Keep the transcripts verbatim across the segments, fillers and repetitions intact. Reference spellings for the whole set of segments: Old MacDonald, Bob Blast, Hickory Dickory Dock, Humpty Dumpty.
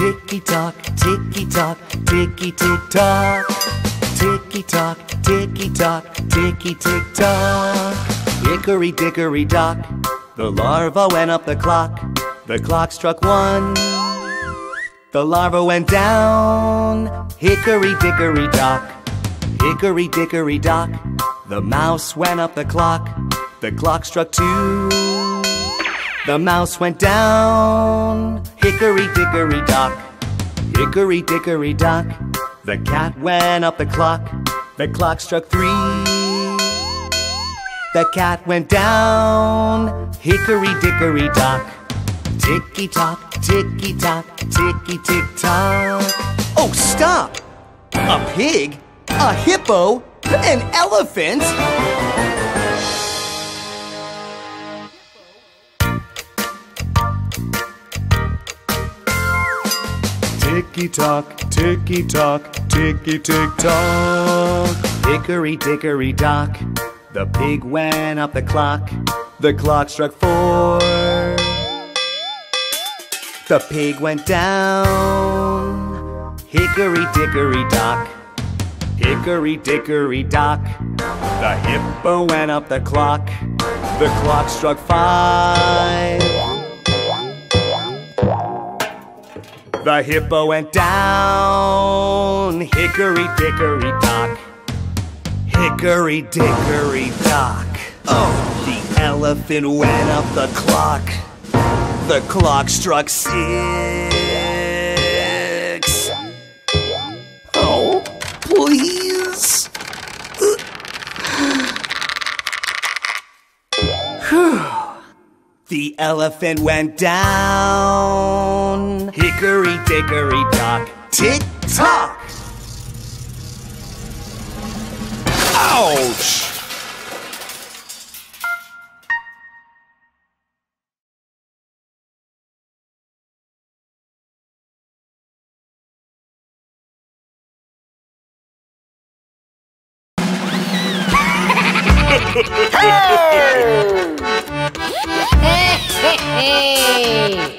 ticky-tock, ticky-tock, ticky-tick-tock. Ticky-tock, ticky-tock, ticky-tick-tock. Hickory dickory dock, the larva went up the clock. The clock struck one, the larva went down. Hickory dickory dock, hickory dickory dock. The mouse went up the clock. The clock struck two, the mouse went down. Hickory dickory dock, hickory dickory dock. The cat went up the clock. The clock struck three, the cat went down. Hickory dickory dock. Ticky tock, ticky tock, ticky tick tock. Oh, stop! A pig, a hippo, an elephant. Ticky-tock, ticky-tock, ticky-tick-tock. Hickory dickory dock, the pig went up the clock. The clock struck four, the pig went down. Hickory dickory dock, hickory dickory dock. The hippo went up the clock. The clock struck five, the hippo went down. Hickory dickory dock, hickory dickory dock. Oh, the elephant went up the clock. The clock struck six. Oh, please. The elephant went down. Hickory dickory dock. Tick-tock! Ouch! Hey! Hey!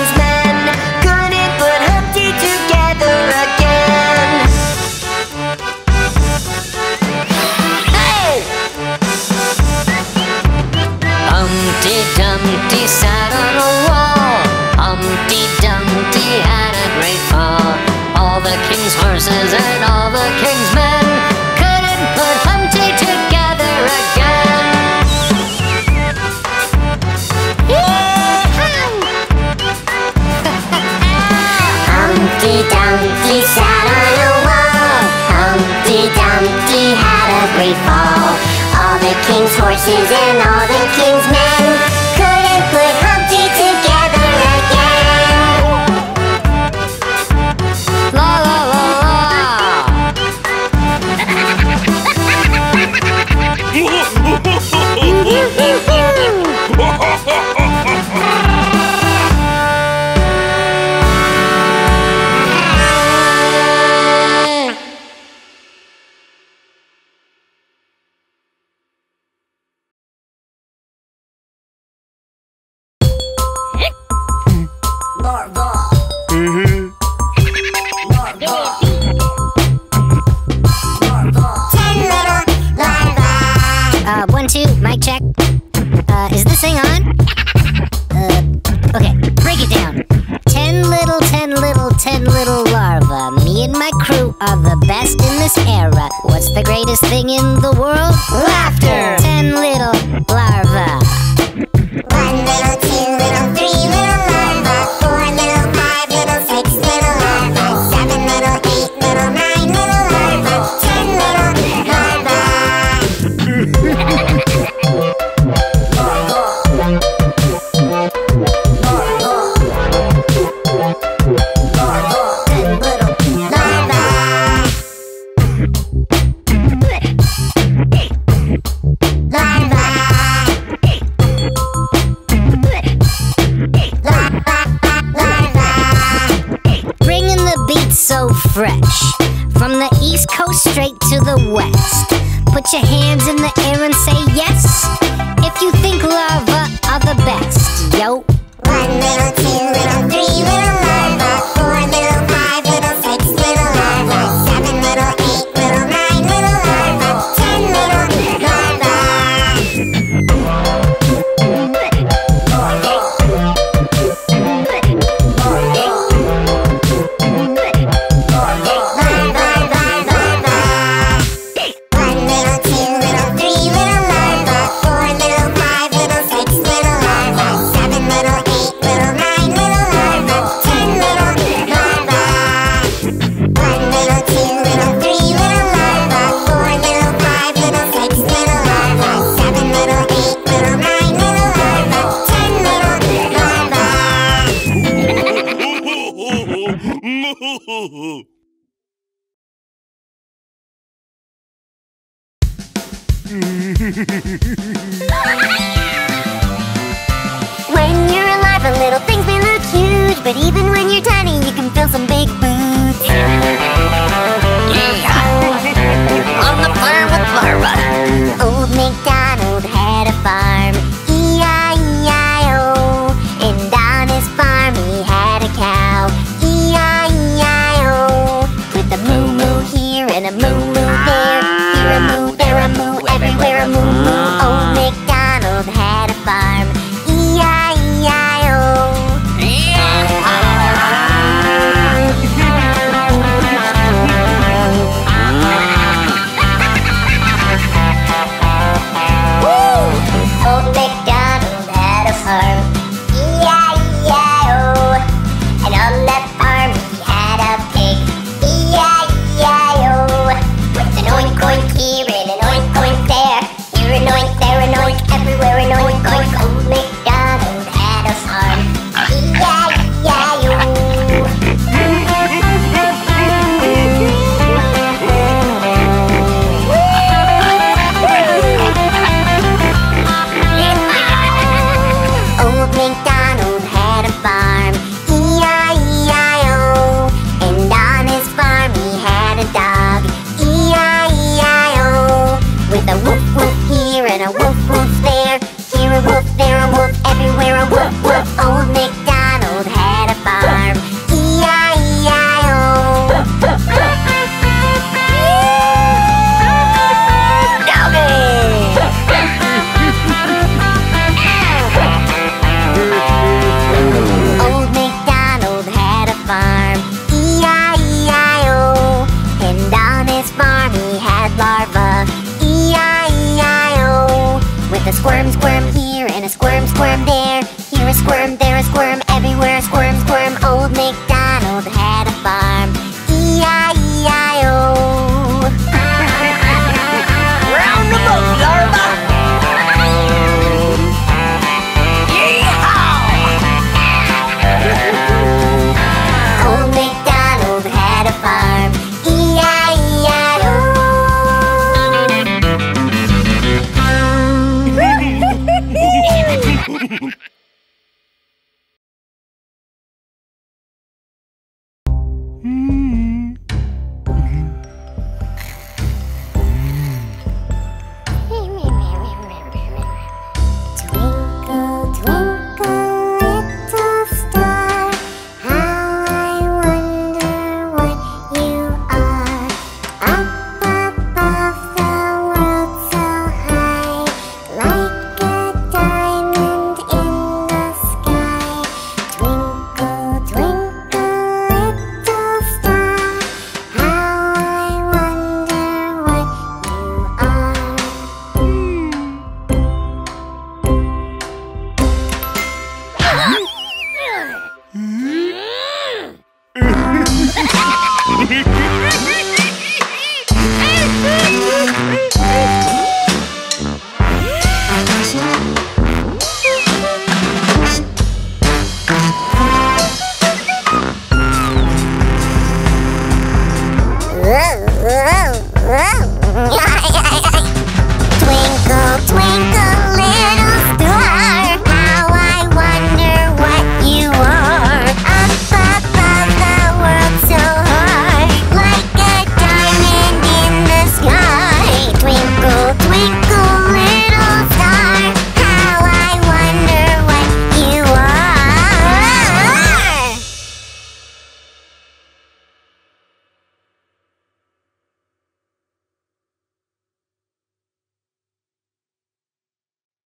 men Humpty sat on a wall. Humpty Dumpty had a great fall. All the king's horses and all the king's men couldn't put Humpty together again. Humpty Dumpty sat on a wall. Humpty Dumpty had a great fall. All the king's horses and all the king's men couldn't put Humpty together again. La la la la. What? so fresh, from the east coast straight to the west. Put your hands in the air and say yes, if you think larvae are the best. Yo! One little, two little, three little larvae, four little, five little, six little larvae, seven little, eight little, nine little larvae, ten little larvae. One little, two little, three little larvae, four little, five little, six little larvae, seven little, eight When you're alive, the little things may look huge, but even when you're tiny, you can fill some big boots. Yeah. On the farm with larvae. Old MacDonald had a farm, E I E I O. And on his farm he had a cow, E I E I O. With a moo-moo here and a moo-moo there, here a moo, there a moo. Everywhere a moo moo, old MacDonald had a farm, E I E I O. Yeah. Woo! Old MacDonald had a farm, E I E I O. And on that farm he had a pig, E I E I O. With an oink oink here and an oink oink. Anoint, there anoint, everywhere anoint, oink. Old MacDonald had a farm, E I E I O. Old MacDonald had a farm, E I E I O. And on his farm he had a dog, E I E I O. With a woof woof and a woof woof there, here a woof, there a woof, everywhere a woof woof. Old MacDonald had a farm, E I E I O. Doggy! Old MacDonald had a farm, E I E I O. And on his farm he had larvae, a squirm, squirm here and a squirm, squirm there. Here a squirm, there a squirm, everywhere a squirm, squirm. Old MacDonald had a farm, E I E I O. Round the boat, larva! Yeehaw! Old MacDonald had a farm, E I E I O. Hee hee.